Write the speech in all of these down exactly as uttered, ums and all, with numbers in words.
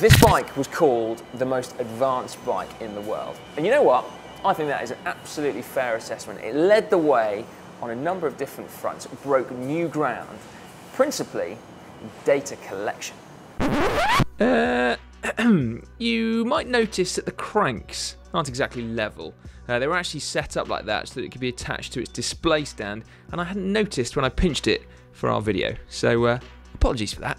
This bike was called the most advanced bike in the world. And you know what? I think that is an absolutely fair assessment. It led the way on a number of different fronts, broke new ground, principally data collection. Uh, you might notice that the cranks aren't exactly level. Uh, they were actually set up like that so that it could be attached to its display stand, and I hadn't noticed when I pinched it for our video, so uh, apologies for that.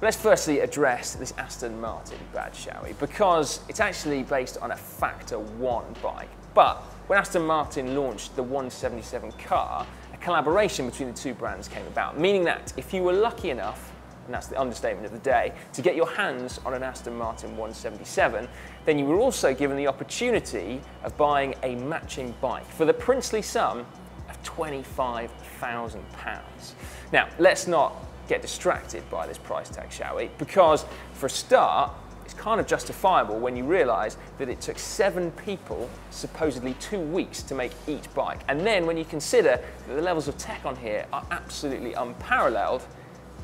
Let's firstly address this Aston Martin badge, shall we? Because it's actually based on a Factor One bike, but when Aston Martin launched the one seventy-seven car, a collaboration between the two brands came about, meaning that if you were lucky enough, and that's the understatement of the day, to get your hands on an Aston Martin one seventy-seven, then you were also given the opportunity of buying a matching bike for the princely sum of twenty-five thousand pounds. Now, let's not get distracted by this price tag, shall we? Because for a start, it's kind of justifiable when you realise that it took seven people, supposedly two weeks, to make each bike. And then when you consider that the levels of tech on here are absolutely unparalleled,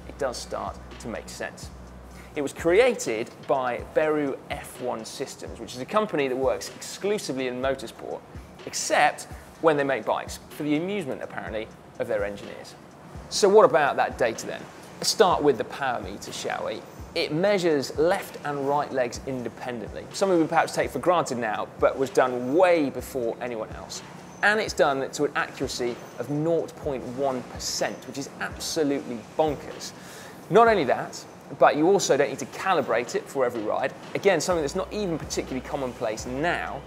it does start to make sense. It was created by Beru F one Systems, which is a company that works exclusively in motorsport, except when they make bikes, for the amusement, apparently, of their engineers. So what about that data then? Let's start with the power meter, shall we? It measures left and right legs independently, something we perhaps take for granted now, but was done way before anyone else. And it's done to an accuracy of zero point one percent, which is absolutely bonkers. Not only that, but you also don't need to calibrate it for every ride. Again, something that's not even particularly commonplace now.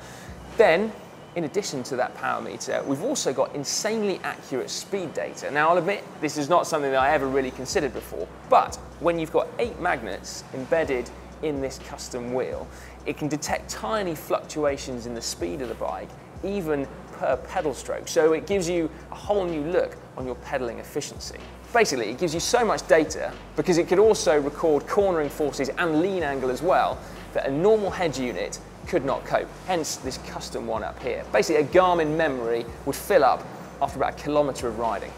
Then, in addition to that power meter, we've also got insanely accurate speed data. Now, I'll admit, this is not something that I ever really considered before, but when you've got eight magnets embedded in this custom wheel, it can detect tiny fluctuations in the speed of the bike, even per pedal stroke, so it gives you a whole new look on your pedaling efficiency. Basically, it gives you so much data, because it could also record cornering forces and lean angle as well, that a normal head unit could not cope, hence this custom one up here. Basically, a Garmin memory would fill up after about a kilometre of riding.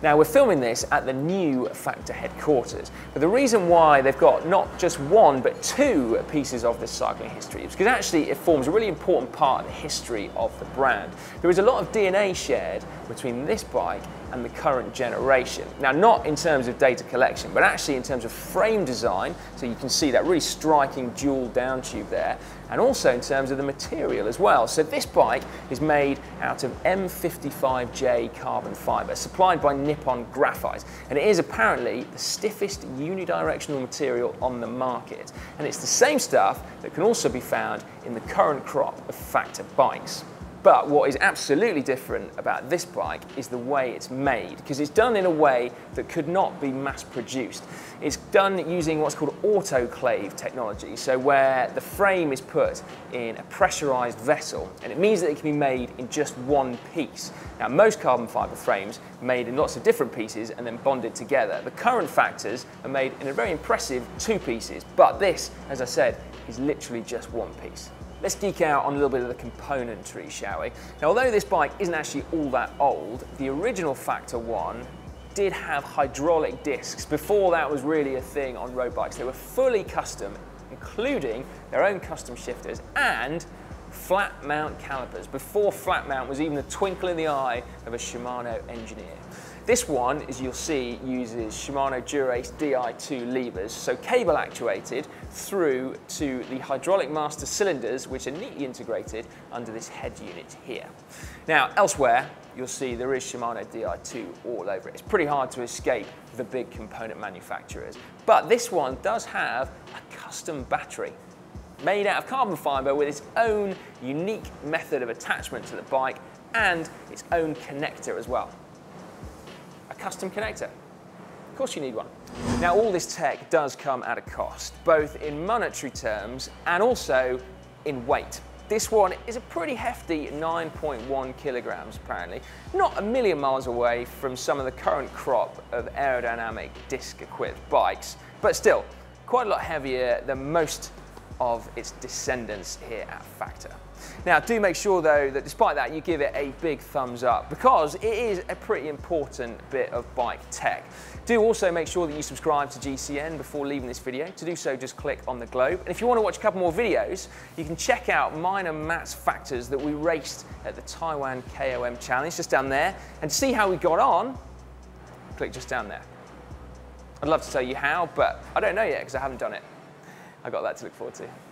Now, we're filming this at the new Factor headquarters, but the reason why they've got not just one, but two pieces of this cycling history is because actually it forms a really important part of the history of the brand. There is a lot of D N A shared between this bike and the current generation. Now, not in terms of data collection, but actually in terms of frame design, so you can see that really striking dual down tube there, and also in terms of the material as well. So this bike is made out of M fifty-five J carbon fibre, supplied by Nippon Graphite, and it is apparently the stiffest unidirectional material on the market. And it's the same stuff that can also be found in the current crop of Factor bikes. But what is absolutely different about this bike is the way it's made, because it's done in a way that could not be mass produced. It's done using what's called autoclave technology, so where the frame is put in a pressurized vessel, and it means that it can be made in just one piece. Now, most carbon fiber frames are made in lots of different pieces and then bonded together. The current Factors are made in a very impressive two pieces, but this, as I said, is literally just one piece. Let's geek out on a little bit of the componentry, shall we? Now, although this bike isn't actually all that old, the original Factor One did have hydraulic discs. Before that was really a thing on road bikes, they were fully custom, including their own custom shifters and flat mount calipers, before flat mount was even a twinkle in the eye of a Shimano engineer. This one, as you'll see, uses Shimano Dura-Ace D I two levers, so cable actuated through to the hydraulic master cylinders, which are neatly integrated under this head unit here. Now, elsewhere, you'll see there is Shimano D I two all over it. It's pretty hard to escape the big component manufacturers. But this one does have a custom battery, made out of carbon fibre with its own unique method of attachment to the bike and its own connector as well. Custom connector. Of course you need one. Now, all this tech does come at a cost, both in monetary terms and also in weight. This one is a pretty hefty nine point one kilograms apparently, not a million miles away from some of the current crop of aerodynamic disc equipped bikes, but still quite a lot heavier than most of its descendants here at Factor. Now, do make sure though that despite that you give it a big thumbs up, because it is a pretty important bit of bike tech. Do also make sure that you subscribe to G C N before leaving this video. To do so, just click on the globe. And if you want to watch a couple more videos, you can check out mine and Matt's Factors that we raced at the Taiwan K O M Challenge, just down there. And to see how we got on, click just down there. I'd love to tell you how, but I don't know yet because I haven't done it. I've got that to look forward to.